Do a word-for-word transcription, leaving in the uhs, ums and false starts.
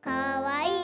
かわいい。